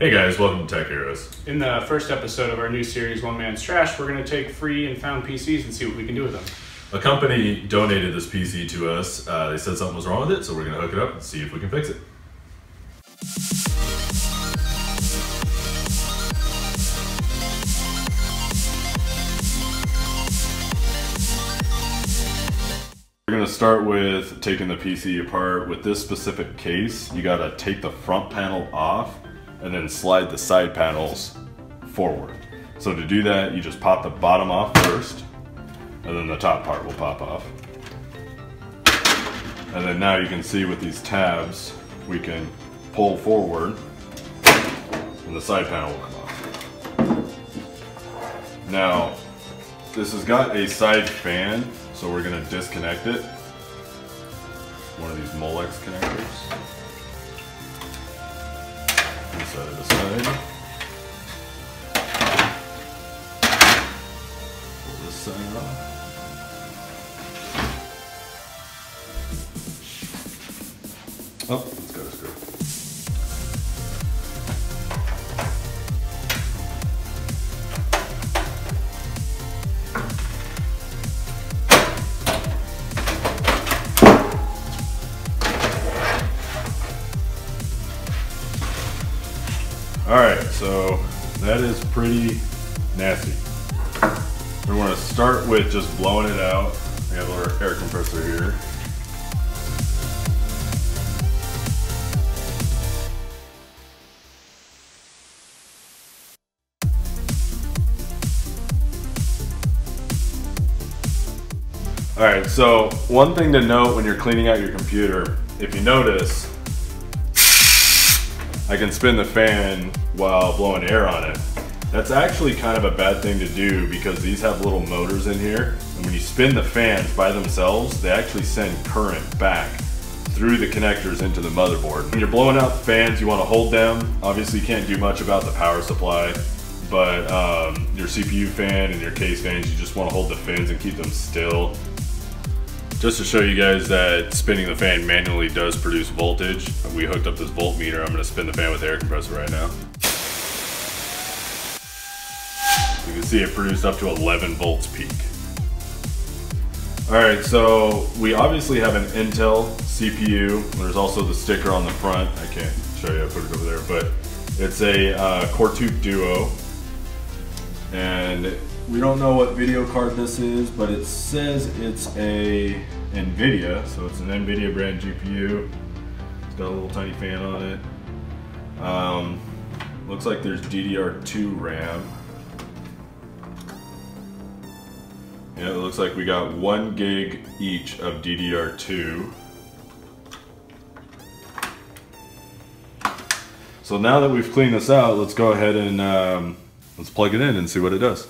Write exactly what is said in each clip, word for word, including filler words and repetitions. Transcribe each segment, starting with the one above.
Hey guys, welcome to Tech Heroes. In the first episode of our new series, One Man's Trash, we're going to take free and found P Cs and see what we can do with them. A company donated this P C to us. Uh, they said something was wrong with it, so we're going to hook it up and see if we can fix it. We're going to start with taking the P C apart. With this specific case, you got to take the front panel off and then slide the side panels forward. So to do that, you just pop the bottom off first, and then the top part will pop off. And then now you can see with these tabs, we can pull forward, and the side panel will come off. Now, this has got a side fan, so we're gonna disconnect it. One of these Molex connectors. Side to side. Pull this side off. Oh, it's got a screw. Alright, so that is pretty nasty. We want to start with just blowing it out. We have our air compressor here. Alright, so one thing to note when you're cleaning out your computer, if you notice, I can spin the fan while blowing air on it. That's actually kind of a bad thing to do because these have little motors in here, and when you spin the fans by themselves, they actually send current back through the connectors into the motherboard. When you're blowing out the fans, you want to hold them. Obviously you can't do much about the power supply, but um, your C P U fan and your case fans, you just want to hold the fans and keep them still. Just to show you guys that spinning the fan manually does produce voltage, we hooked up this voltmeter. I'm going to spin the fan with the air compressor right now. You can see it produced up to eleven volts peak. Alright, so we obviously have an Intel C P U. There's also the sticker on the front. I can't show you, I put it over there, but it's a uh, Core two Duo. And we don't know what video card this is, but it says it's a NVIDIA, so it's an NVIDIA brand G P U. It's got a little tiny fan on it. Um, looks like there's D D R two RAM. Yeah, it looks like we got one gig each of D D R two. So now that we've cleaned this out, let's go ahead and um, let's plug it in and see what it does.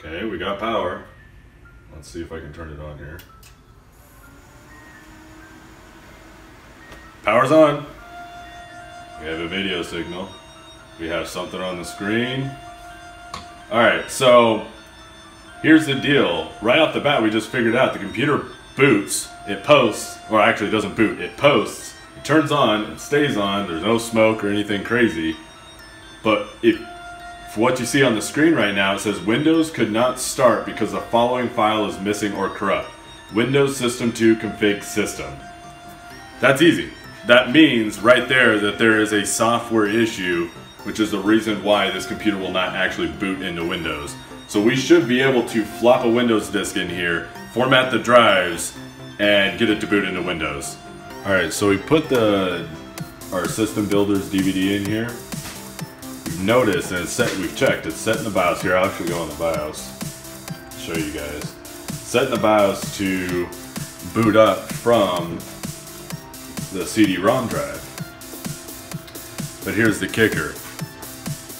Okay, we got power. Let's see if I can turn it on here. Power's on. We have a video signal. We have something on the screen. All right, so here's the deal. Right off the bat, we just figured out the computer boots, it posts, or actually it doesn't boot, it posts, it turns on, it stays on, there's no smoke or anything crazy, but it For what you see on the screen right now, it says Windows could not start because the following file is missing or corrupt. Windows System two config system. That's easy. That means right there that there is a software issue, which is the reason why this computer will not actually boot into Windows. So we should be able to flop a Windows disk in here, format the drives, and get it to boot into Windows. Alright, so we put the our System Builder's D V D in here. Notice, and it's set, we've checked, it's set in the BIOS here. I'll actually go in the BIOS, show you guys. Set in the BIOS to boot up from the C D ROM drive. But here's the kicker.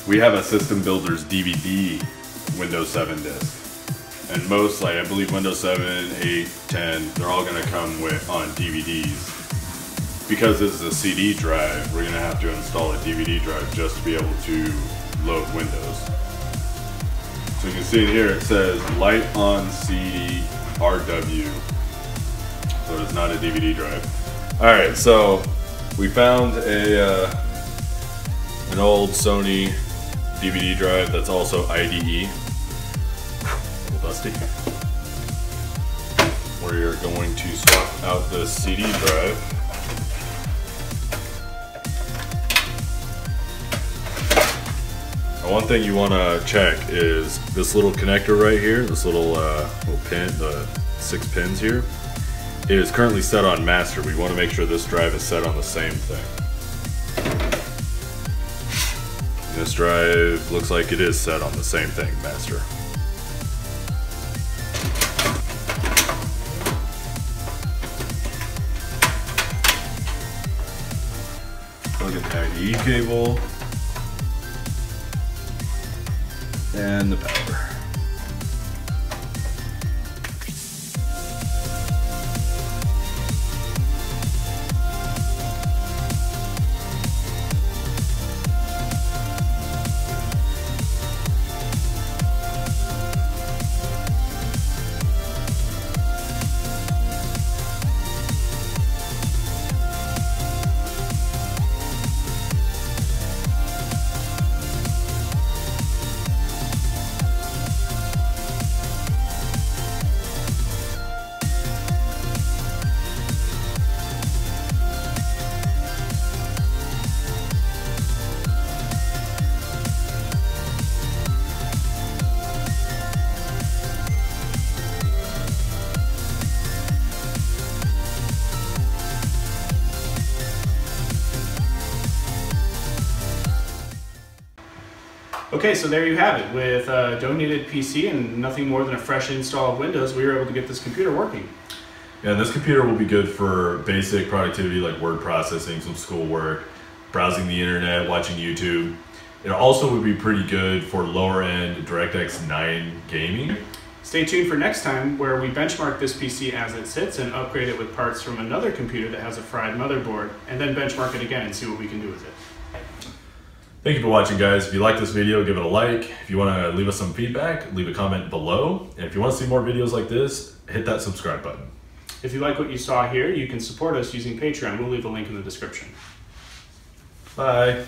We have a System Builder's D V D Windows seven disk. And most, like I believe Windows seven, eight, ten, they're all gonna come with on D V Ds. Because this is a C D drive, we're going to have to install a D V D drive just to be able to load Windows. So you can see here it says light on C R W, so it's not a D V D drive. Alright, so we found a uh, an old Sony D V D drive that's also I D E. A little dusty. We're going to swap out the C D drive. One thing you want to check is this little connector right here, this little, uh, little pin, the six pins here. It is currently set on master. We want to make sure this drive is set on the same thing. This drive looks like it is set on the same thing, master. Plug in the I D E cable. And the power. Okay, so there you have it. With a donated P C and nothing more than a fresh install of Windows, we were able to get this computer working. Yeah, this computer will be good for basic productivity like word processing, some schoolwork, browsing the internet, watching YouTube. It also would be pretty good for lower-end DirectX nine gaming. Stay tuned for next time, where we benchmark this P C as it sits and upgrade it with parts from another computer that has a fried motherboard, and then benchmark it again and see what we can do with it. Thank you for watching, guys. If you like this video, give it a like. If you want to leave us some feedback, leave a comment below. And if you want to see more videos like this, hit that subscribe button. If you like what you saw here, you can support us using Patreon. We'll leave a link in the description. Bye.